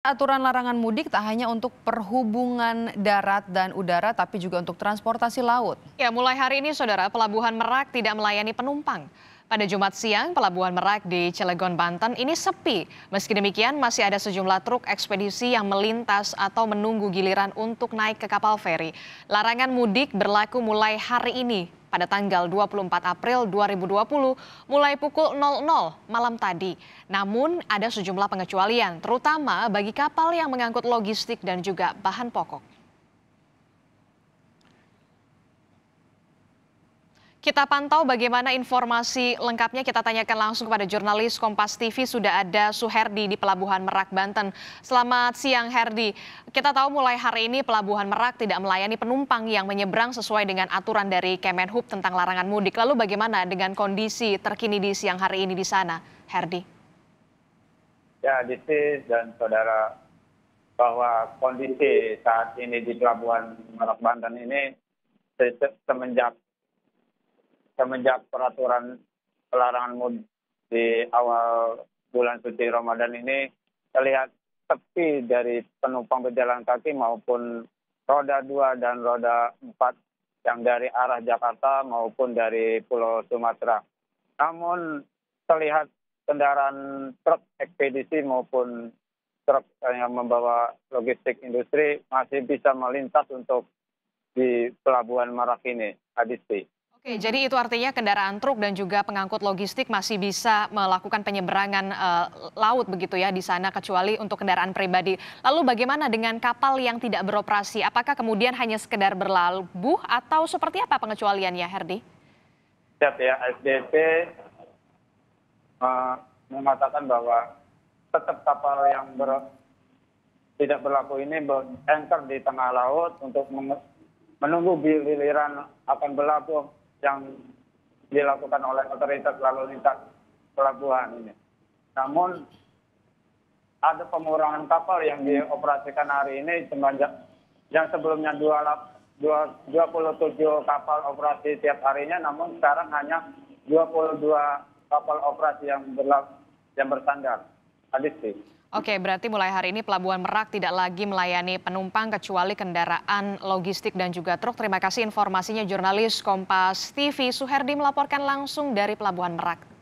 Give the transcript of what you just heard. Aturan larangan mudik tak hanya untuk perhubungan darat dan udara, tapi juga untuk transportasi laut. Ya, mulai hari ini, saudara, Pelabuhan Merak tidak melayani penumpang. Pada Jumat siang, Pelabuhan Merak di Cilegon, Banten ini sepi. Meski demikian, masih ada sejumlah truk ekspedisi yang melintas atau menunggu giliran untuk naik ke kapal feri. Larangan mudik berlaku mulai hari ini, pada tanggal 24 April 2020 mulai pukul 00 malam tadi. Namun ada sejumlah pengecualian, terutama bagi kapal yang mengangkut logistik dan juga bahan pokok. Kita pantau bagaimana informasi lengkapnya, kita tanyakan langsung kepada jurnalis Kompas TV, sudah ada Suherdi di Pelabuhan Merak, Banten. Selamat siang, Herdi. Kita tahu mulai hari ini Pelabuhan Merak tidak melayani penumpang yang menyeberang sesuai dengan aturan dari Kemenhub tentang larangan mudik. Lalu bagaimana dengan kondisi terkini di siang hari ini di sana, Herdi? Ya, Desi dan saudara, bahwa kondisi saat ini di Pelabuhan Merak, Banten ini semenjak peraturan pelarangan mudik di awal bulan suci Ramadan ini terlihat sepi dari penumpang berjalan kaki maupun roda 2 dan roda 4 yang dari arah Jakarta maupun dari Pulau Sumatera. Namun terlihat kendaraan truk ekspedisi maupun truk yang membawa logistik industri masih bisa melintas untuk di Pelabuhan Merak ini, Adisti. Oke, jadi itu artinya kendaraan truk dan juga pengangkut logistik masih bisa melakukan penyeberangan laut begitu ya di sana, kecuali untuk kendaraan pribadi. Lalu bagaimana dengan kapal yang tidak beroperasi? Apakah kemudian hanya sekedar berlabuh atau seperti apa pengecualiannya, Herdi? Siap ya, SDP mengatakan bahwa tetap kapal yang tidak berlaku ini anchor di tengah laut untuk menunggu giliran akan berlabuh yang dilakukan oleh otoritas lalu lintas pelabuhan ini. Namun ada pengurangan kapal yang dioperasikan hari ini semenjak yang sebelumnya 27 kapal operasi tiap harinya, namun sekarang hanya 22 kapal operasi yang bersandar. Adisti. Oke, berarti mulai hari ini Pelabuhan Merak tidak lagi melayani penumpang kecuali kendaraan logistik dan juga truk. Terima kasih informasinya jurnalis Kompas TV Suherdi melaporkan langsung dari Pelabuhan Merak.